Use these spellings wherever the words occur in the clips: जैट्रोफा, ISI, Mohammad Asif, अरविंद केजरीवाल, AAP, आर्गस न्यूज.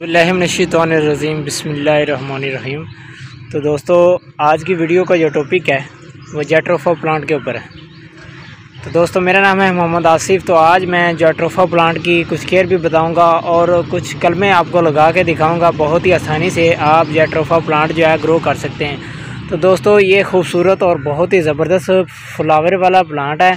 बिस्मिल्लाहिर्रहमानिर्रहीम बिस्मिल्लाहिर्रहमानिर्रहीम। तो दोस्तों आज की वीडियो का जो टॉपिक है वो जैट्रोफा प्लांट के ऊपर है। तो दोस्तों मेरा नाम है मोहम्मद आसिफ। तो आज मैं जैट्रोफा प्लांट की कुछ केयर भी बताऊंगा और कुछ कलमें आपको लगा के दिखाऊंगा। बहुत ही आसानी से आप जैट्रोफा प्लांट जो है ग्रो कर सकते हैं। तो दोस्तों ये खूबसूरत और बहुत ही ज़बरदस्त फ्लावर वाला प्लांट है।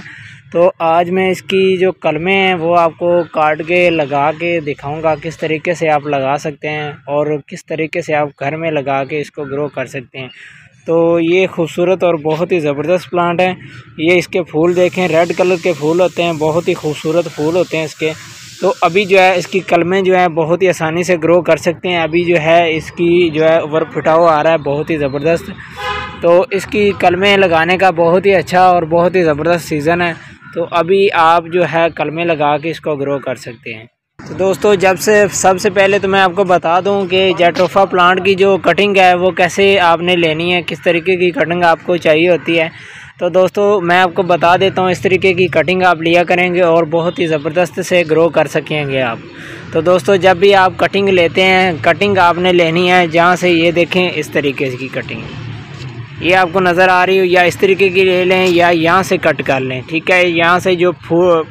तो आज मैं इसकी जो कलमें हैं वो आपको काट के लगा के दिखाऊंगा, किस तरीके से आप लगा सकते हैं और किस तरीके से आप घर में लगा के इसको ग्रो कर सकते हैं। तो ये खूबसूरत और बहुत ही ज़बरदस्त प्लांट है। ये इसके फूल देखें, रेड कलर के फूल होते हैं, बहुत ही खूबसूरत फूल होते हैं इसके। तो अभी जो है इसकी कलमें जो है बहुत ही आसानी से ग्रो कर सकते हैं। अभी जो है इसकी जो है ऊपर फुटाव आ रहा है बहुत ही ज़बरदस्त। तो इसकी कलमें लगाने का बहुत ही अच्छा और बहुत ही ज़बरदस्त सीज़न है। तो अभी आप जो है कलमें लगा के इसको ग्रो कर सकते हैं। तो दोस्तों जब से सबसे पहले तो मैं आपको बता दूं कि जैट्रोफा प्लांट की जो कटिंग है वो कैसे आपने लेनी है, किस तरीके की कटिंग आपको चाहिए होती है। तो दोस्तों मैं आपको बता देता हूं, इस तरीके की कटिंग आप लिया करेंगे और बहुत ही ज़बरदस्त से ग्रो कर सकेंगे आप। तो दोस्तों जब भी आप कटिंग लेते हैं, कटिंग आपने लेनी है जहाँ से ये देखें इस तरीके की कटिंग ये आपको नज़र आ रही हो, या इस तरीके की ले लें या यहाँ से कट कर लें। ठीक है, यहाँ से जो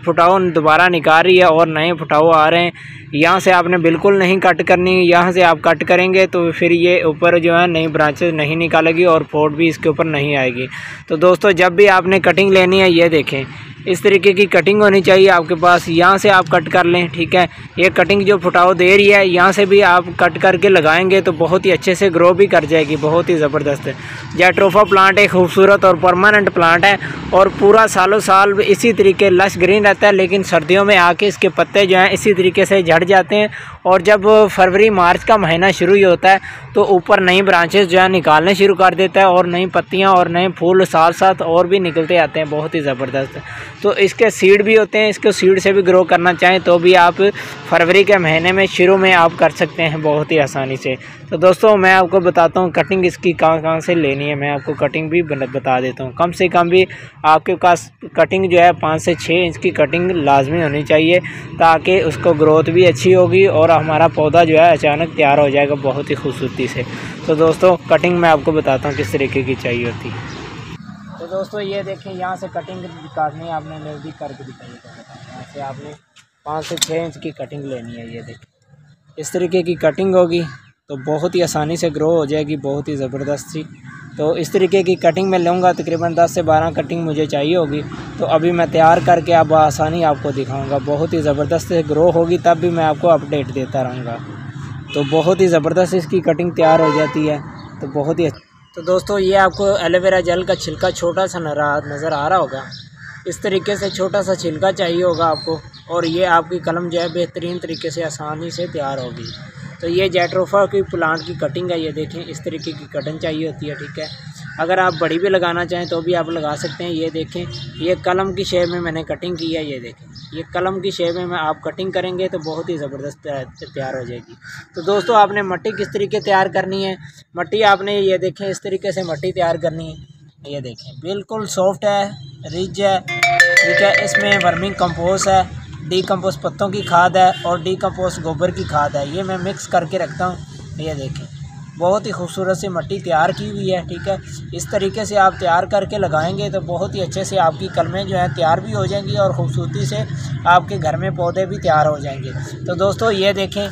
फुटाव दोबारा निकाल रही है और नए फुटाव आ रहे हैं, यहाँ से आपने बिल्कुल नहीं कट करनी। यहाँ से आप कट करेंगे तो फिर ये ऊपर जो है नई ब्रांचेस नहीं निकालेगी और फोट भी इसके ऊपर नहीं आएगी। तो दोस्तों जब भी आपने कटिंग लेनी है, ये देखें इस तरीके की कटिंग होनी चाहिए आपके पास। यहाँ से आप कट कर लें। ठीक है, ये कटिंग जो फुटाव दे रही है यहाँ से भी आप कट करके लगाएंगे तो बहुत ही अच्छे से ग्रो भी कर जाएगी। बहुत ही ज़बरदस्त जैट्रोफा प्लांट एक खूबसूरत और परमानेंट प्लांट है और पूरा सालों साल इसी तरीके लश ग्रीन रहता है। लेकिन सर्दियों में आके इसके पत्ते जो हैं इसी तरीके से झड़ जाते हैं और जब फरवरी मार्च का महीना शुरू ही होता है तो ऊपर नई ब्रांचेस जो है निकालने शुरू कर देता है और नई पत्तियाँ और नए फूल साथ साथ और भी निकलते आते हैं। बहुत ही ज़बरदस्त। तो इसके सीड भी होते हैं, इसके सीड से भी ग्रो करना चाहें तो भी आप फरवरी के महीने में शुरू में आप कर सकते हैं बहुत ही आसानी से। तो दोस्तों मैं आपको बताता हूँ कटिंग इसकी कहाँ कहाँ से लेनी है। मैं आपको कटिंग भी बता देता हूँ। कम से कम भी आपके पास कटिंग जो है 5 से 6 इंच की कटिंग लाजमी होनी चाहिए ताकि उसको ग्रोथ भी अच्छी होगी और हमारा पौधा जो है अचानक तैयार हो जाएगा बहुत ही खूबसूरती से। तो दोस्तों कटिंग मैं आपको बताता हूँ किस तरीके की चाहिए होती है। तो दोस्तों ये देखें यहाँ से कटिंग काटनी है आपने, नज़दीक करके दिखाइए। यहाँ से आपने 5 से 6 इंच की कटिंग लेनी है। ये देखें इस तरीके की कटिंग होगी तो बहुत ही आसानी से ग्रो हो जाएगी, बहुत ही ज़बरदस्त सी। तो इस तरीके की कटिंग मैं लूँगा तकरीबन 10 से 12 कटिंग मुझे चाहिए होगी। तो अभी मैं तैयार करके अब आसानी आपको दिखाऊँगा। बहुत ही ज़बरदस्त से ग्रो होगी तब भी मैं आपको अपडेट देता रहूँगा। तो बहुत ही ज़बरदस्त इसकी कटिंग तैयार हो जाती है तो बहुत ही। तो दोस्तों ये आपको एलोवेरा जेल का छिलका छोटा सा नज़र आ रहा होगा, इस तरीके से छोटा सा छिलका चाहिए होगा आपको और ये आपकी कलम जो है बेहतरीन तरीके से आसानी से तैयार होगी। तो ये जैट्रोफा की प्लांट की कटिंग है। ये देखें इस तरीके की कटिंग चाहिए होती है। ठीक है, अगर आप बड़ी भी लगाना चाहें तो भी आप लगा सकते हैं। ये देखें ये कलम की शेप में मैंने कटिंग की है। ये देखें ये कलम की शेप में आप कटिंग करेंगे तो बहुत ही ज़बरदस्त तैयार हो जाएगी। तो दोस्तों आपने मट्टी किस तरीके तैयार करनी है, मट्टी आपने ये देखें इस तरीके से मट्टी तैयार करनी है। ये देखें बिल्कुल सॉफ्ट है, रिच है। ठीक है, इसमें वर्मिंग कंपोस्ट है, डीकम्पोस्ट पत्तों की खाद है और डीकम्पोस्ट गोबर की खाद है। ये मैं मिक्स करके रखता हूँ। ये देखें बहुत ही खूबसूरत सी मिट्टी तैयार की हुई है। ठीक है, इस तरीके से आप तैयार करके लगाएंगे तो बहुत ही अच्छे से आपकी कलमें जो हैं तैयार भी हो जाएंगी और खूबसूरती से आपके घर में पौधे भी तैयार हो जाएंगे। तो दोस्तों ये देखें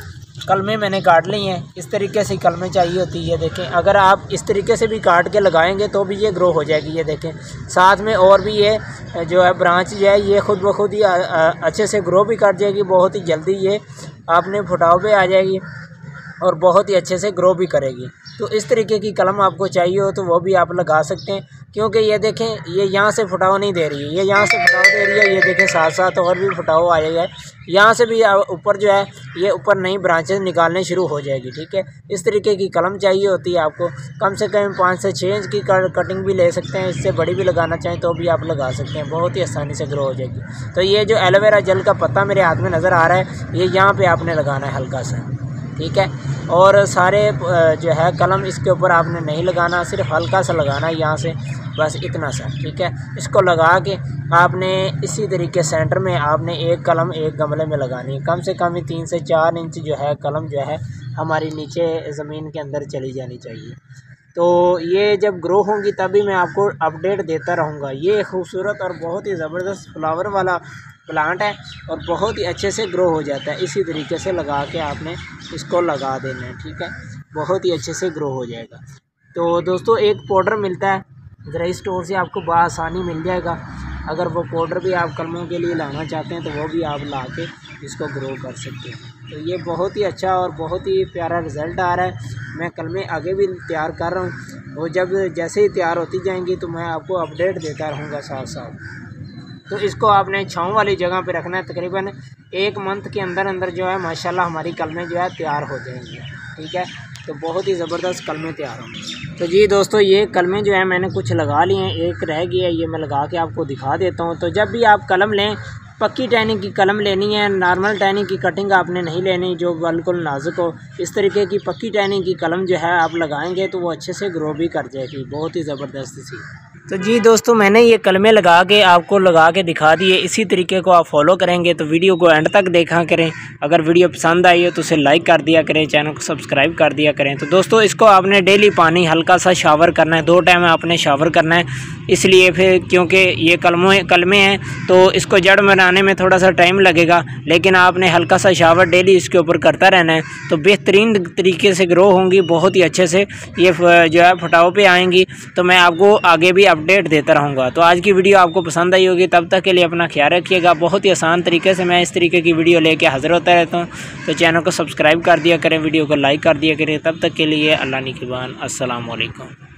कलमें मैंने काट ली हैं। इस तरीके से कलमें चाहिए होती है। ये देखें अगर आप इस तरीके से भी काट के लगाएंगे तो भी ये ग्रो हो जाएगी। ये देखें साथ में और भी ये जो है ब्रांच जो है ये खुद ब खुद ही अच्छे से ग्रो भी कर जाएगी। बहुत ही जल्दी ये आपने फुटाव पे आ जाएगी और बहुत ही अच्छे से ग्रो भी करेगी। तो इस तरीके की कलम आपको चाहिए हो तो वो भी आप लगा सकते हैं, क्योंकि ये देखें ये यहाँ से फुटाव नहीं दे रही है, ये यहाँ से फुटाव दे रही है। ये देखें साथ साथ और भी फुटाव आ जाएगा। यहाँ से भी ऊपर जो है ये ऊपर नई ब्रांचेस निकालने शुरू हो जाएगी। ठीक है, इस तरीके की कलम चाहिए होती है आपको। कम से कम 5 से 6 इंच की कटिंग भी ले सकते हैं, इससे बड़ी भी लगाना चाहें तो भी आप लगा सकते हैं, बहुत ही आसानी से ग्रो हो जाएगी। तो ये जो एलोवेरा जेल का पत्ता मेरे हाथ में नज़र आ रहा है, ये यहाँ पर आपने लगाना है हल्का सा। ठीक है, और सारे जो है कलम इसके ऊपर आपने नहीं लगाना, सिर्फ हल्का सा लगाना है यहाँ से, बस इतना सा। ठीक है, इसको लगा के आपने इसी तरीके सेंटर में आपने एक कलम एक गमले में लगानी है। कम से कम 3 से 4 इंच जो है कलम जो है हमारी नीचे ज़मीन के अंदर चली जानी चाहिए। तो ये जब ग्रो होंगी तभी मैं आपको अपडेट देता रहूँगा। ये खूबसूरत और बहुत ही ज़बरदस्त फ्लावर वाला प्लांट है और बहुत ही अच्छे से ग्रो हो जाता है। इसी तरीके से लगा के आपने इसको लगा देना है, ठीक है, बहुत ही अच्छे से ग्रो हो जाएगा। तो दोस्तों एक पाउडर मिलता है ग्रे स्टोर से, आपको बआसानी मिल जाएगा। अगर वो पाउडर भी आप कलमों के लिए लाना चाहते हैं तो वो भी आप ला के इसको ग्रो कर सकते हैं। तो ये बहुत ही अच्छा और बहुत ही प्यारा रिज़ल्ट आ रहा है। मैं कलमें आगे भी तैयार कर रहा हूँ, वो जब जैसे ही तैयार होती जाएंगी तो मैं आपको अपडेट देता रहूँगा साथ साथ। तो इसको आपने छाँव वाली जगह पर रखना है। तकरीबन एक मंथ के अंदर अंदर जो है माशाल्लाह हमारी कलमें जो है तैयार हो जाएंगी, ठीक है। तो बहुत ही ज़बरदस्त कलमें तैयार होंगी। तो जी दोस्तों ये कलमें जो है मैंने कुछ लगा ली हैं, एक रह गई है, ये मैं लगा के आपको दिखा देता हूँ। तो जब भी आप कलम लें, पक्की टहनी की कलम लेनी है, नॉर्मल टहनी की कटिंग आपने नहीं लेनी जो बिल्कुल नाजुक हो। इस तरीके की पक्की टहनी की कलम जो है आप लगाएंगे तो वो अच्छे से ग्रो भी कर जाएगी, बहुत ही ज़बरदस्त सी। तो जी दोस्तों मैंने ये कलमें लगा के आपको लगा के दिखा दिए। इसी तरीके को आप फॉलो करेंगे। तो वीडियो को एंड तक देखा करें। अगर वीडियो पसंद आई हो तो उसे लाइक कर दिया करें, चैनल को सब्सक्राइब कर दिया करें। तो दोस्तों इसको आपने डेली पानी हल्का सा शावर करना है, 2 टाइम आपने शावर करना है। इसलिए फिर क्योंकि ये कलमें हैं तो इसको जड़ बनाने में थोड़ा सा टाइम लगेगा, लेकिन आपने हल्का सा शावर डेली इसके ऊपर करता रहना है। तो बेहतरीन तरीके से ग्रो होंगी, बहुत ही अच्छे से ये जो है फटाव पर आएँगी। तो मैं आपको आगे भी अपडेट देता रहूँगा। तो आज की वीडियो आपको पसंद आई होगी। तब तक के लिए अपना ख्याल रखिएगा। बहुत ही आसान तरीके से मैं इस तरीके की वीडियो लेके हाज़िर होता रहता हूँ। तो चैनल को सब्सक्राइब कर दिया करें, वीडियो को लाइक कर दिया करें। तब तक के लिए अल्लाह निगहबान, अस्सलाम वालेकुम।